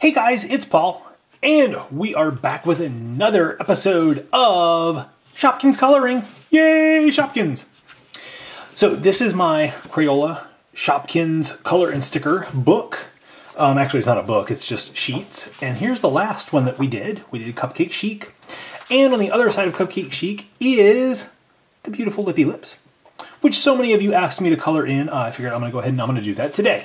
Hey guys, it's Paul, and we are back with another episode of Shopkins Coloring. Yay, Shopkins! So this is my Crayola Shopkins Color and Sticker book. Actually, it's not a book, it's just sheets. And here's the last one that we did. We did Cupcake Chic. And on the other side of Cupcake Chic is the beautiful Lippy Lips, which so many of you asked me to color in. I figured I'm going to go ahead and I'm going to do that today.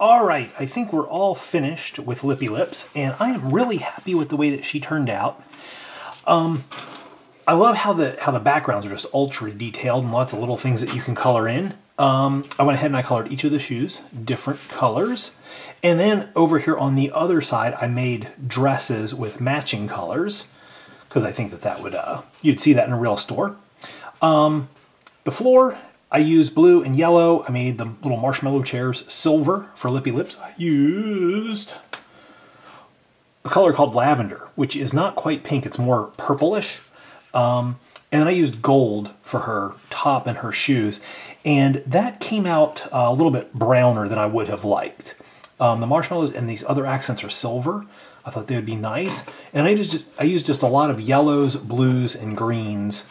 All right, I think we're all finished with Lippy Lips, and I am really happy with the way that she turned out. I love how the backgrounds are just ultra detailed and lots of little things that you can color in. I went ahead and I colored each of the shoes different colors, and then over here on the other side I made dresses with matching colors because I think that would you'd see that in a real store. The floor, I used blue and yellow. I made the little marshmallow chairs silver for Lippy Lips. I used a color called lavender, which is not quite pink, it's more purplish. And then I used gold for her top and her shoes. And that came out a little bit browner than I would have liked. The marshmallows and these other accents are silver. I thought they would be nice. And I used just a lot of yellows, blues, and greens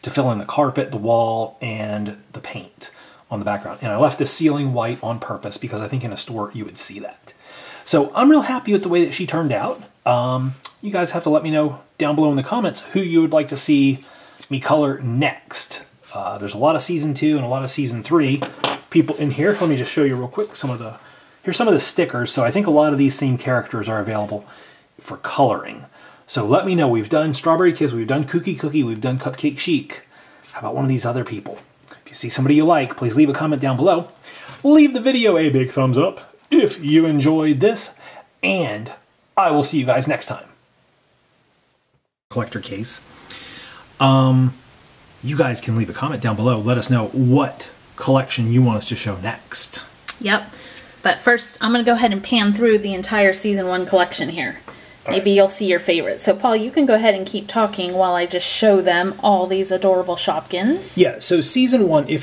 to fill in the carpet, the wall, and the paint on the background. And I left the ceiling white on purpose because I think in a store you would see that. So I'm real happy with the way that she turned out. You guys have to let me know down below in the comments who you would like to see me color next. There's a lot of season 2 and a lot of season 3 people in here. Let me just show you real quick some of the, here's some of the stickers. So I think a lot of these same characters are available for coloring. So let me know. We've done Strawberry Kiss, we've done Cookie Cookie, we've done Cupcake Chic. How about one of these other people? If you see somebody you like, please leave a comment down below. Leave the video a big thumbs up if you enjoyed this, and I will see you guys next time. Collector case. You guys can leave a comment down below. Let us know what collection you want us to show next. Yep. But first, I'm going to go ahead and pan through the entire Season 1 collection here. All Maybe right. You'll see your favorite. So, Paul, you can go ahead and keep talking while I just show them all these adorable Shopkins. Yeah, so Season 1, if